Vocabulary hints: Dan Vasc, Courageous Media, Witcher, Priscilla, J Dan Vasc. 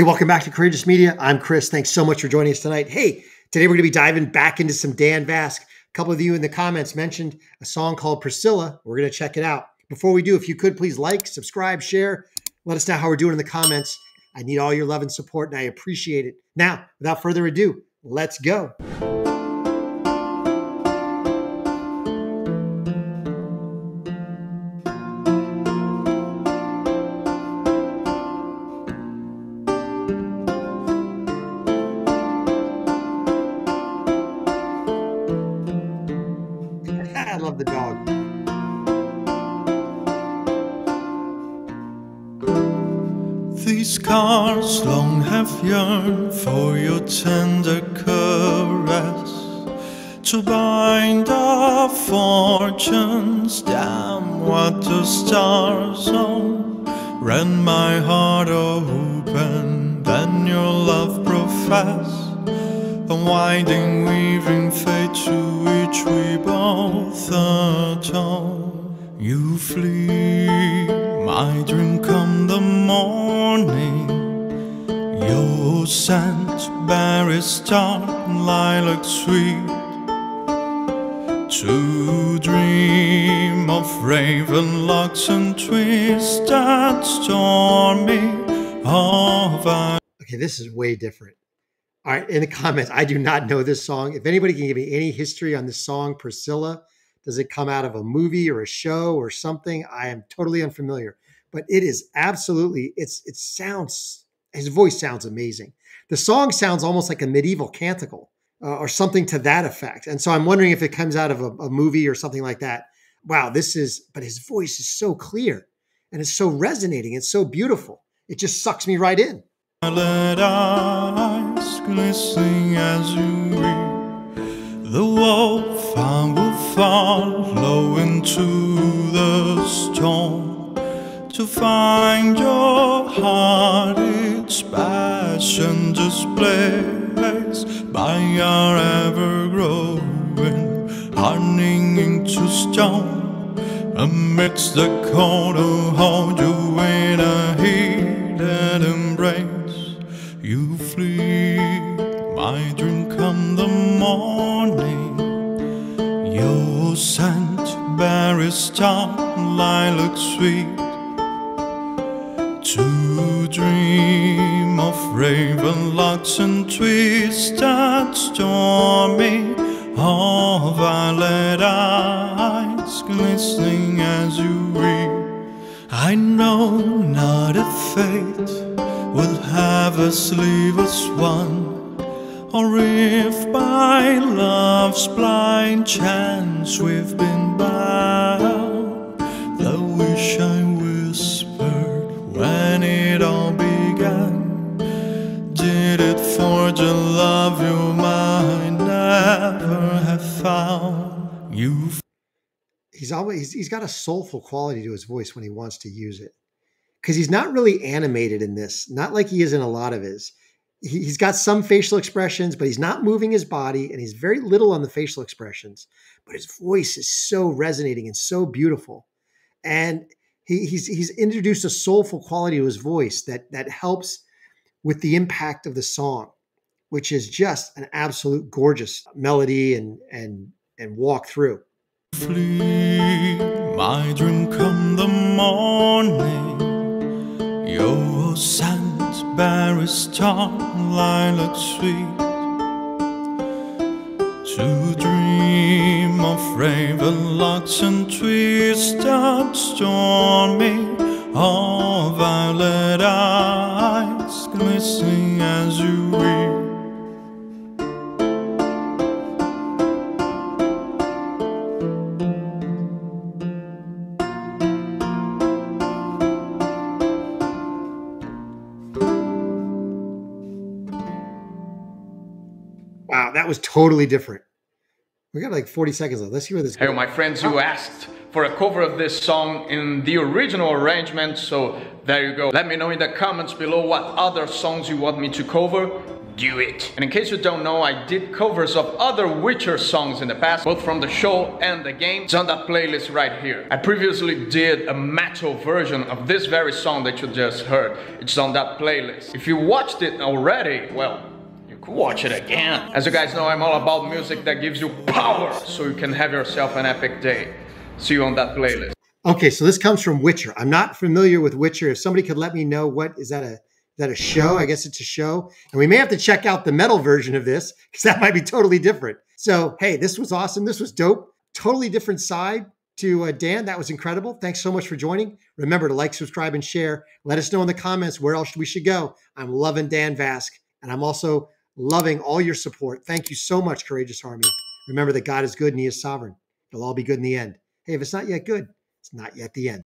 Hey, welcome back to Courageous Media. I'm Chris. Thanks so much for joining us tonight. Hey, today we're going to be diving back into some Dan Vasc. A couple of you in the comments mentioned a song called Priscilla. We're going to check it out. Before we do, if you could, please like, subscribe, share. Let us know how we're doing in the comments. I need all your love and support, and I appreciate it. Now, without further ado, let's go. I love the dog. These scars long have yearned for your tender caress, to bind our fortunes down what the stars own. Ran my heart open, then your love profess, unwinding, weaving fate to which we both atone. You flee, my dream come the morning. Your scent, berries start, lilac sweet, to dream of raven locks and twisted stormy of our. Okay, this is way different. All right, in the comments, I do not know this song. If anybody can give me any history on this song, Priscilla, does it come out of a movie or a show or something? I am totally unfamiliar, but it is absolutely, it sounds, his voice sounds amazing. The song sounds almost like a medieval canticle or something to that effect. And so I'm wondering if it comes out of a movie or something like that. Wow, this is, but his voice is so clear and it's so resonating. It's so beautiful. It just sucks me right in. Let eyes glistening as you read, the wolf I will follow into the storm, to find your heart, its passion displays by our ever-growing, hardening into stone. Amidst the cold, I'll hold you in a heated embrace. You flee, my dream come the morning. Your scent, berries start, lilac sweet, to dream of raven locks and twisted stormy, of violet eyes glistening as you read. I know not a fate will have us leave us one, or if by love's blind chance we've been bound. The wish I whispered when it all began, did it forge a love you might never have found. He's got a soulful quality to his voice when he wants to use it, because he's not really animated in this, not like he is in a lot of his. He's got some facial expressions, but he's not moving his body, and he's very little on the facial expressions, but his voice is so resonating and so beautiful. And he's introduced a soulful quality to his voice that helps with the impact of the song, which is just an absolute gorgeous melody and walk through. Flee, my dream come the morning, your sound, berries start, lilac sweet, to dream of raven locks and twisted stormy, all violet eyes glistening as you weep. Wow, that was totally different. We got like 40 seconds left. Let's see where this goes. Hey, my friends, you asked for a cover of this song in the original arrangement, so there you go. Let me know in the comments below what other songs you want me to cover. do it. And in case you don't know, I did covers of other Witcher songs in the past, both from the show and the game. It's on that playlist right here. I previously did a metal version of this very song that you just heard. It's on that playlist. If you watched it already, well, you could watch it again. As you guys know, I'm all about music that gives you power so you can have yourself an epic day. See you on that playlist. Okay, so this comes from Witcher. I'm not familiar with Witcher. If somebody could let me know, what is that, a show? I guess it's a show. And we may have to check out the metal version of this because that might be totally different. So, hey, this was awesome. This was dope. Totally different side to Dan. That was incredible. Thanks so much for joining. Remember to like, subscribe, and share. Let us know in the comments where else we should go. I'm loving Dan Vasc, and I'm also loving all your support. Thank you so much, Courageous Army. Remember that God is good and he is sovereign. It'll all be good in the end. Hey, if it's not yet good, it's not yet the end.